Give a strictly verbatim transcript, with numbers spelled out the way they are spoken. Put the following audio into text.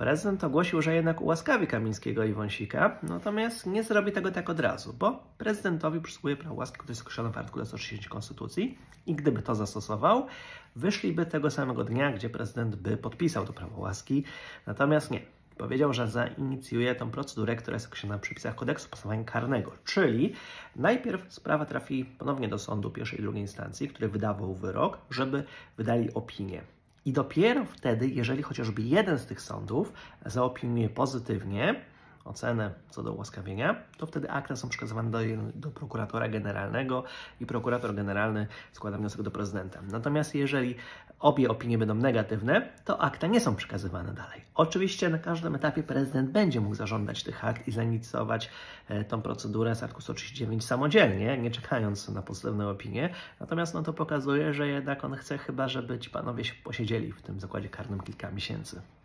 Prezydent ogłosił, że jednak ułaskawi Kamińskiego i Wąsika, natomiast nie zrobi tego tak od razu, bo prezydentowi przysługuje prawo łaski, które jest określone w artykule sto sześćdziesiątym Konstytucji i gdyby to zastosował, wyszliby tego samego dnia, gdzie prezydent by podpisał to prawo łaski, natomiast nie. Powiedział, że zainicjuje tą procedurę, która jest określona w przepisach kodeksu postępowania karnego, czyli najpierw sprawa trafi ponownie do sądu pierwszej i drugiej instancji, który wydawał wyrok, żeby wydali opinię. I dopiero wtedy, jeżeli chociażby jeden z tych sądów zaopiniuje pozytywnie ocenę co do ułaskawienia, to wtedy akta są przekazywane do, do prokuratora generalnego i prokurator generalny składa wniosek do prezydenta. Natomiast jeżeli obie opinie będą negatywne, to akta nie są przekazywane dalej. Oczywiście na każdym etapie prezydent będzie mógł zażądać tych akt i zainicjować e, tą procedurę z artykułu sto trzydzieści dziewięć samodzielnie, nie czekając na pozytywne opinie. Natomiast no to pokazuje, że jednak on chce chyba, żeby ci panowie się posiedzieli w tym zakładzie karnym kilka miesięcy.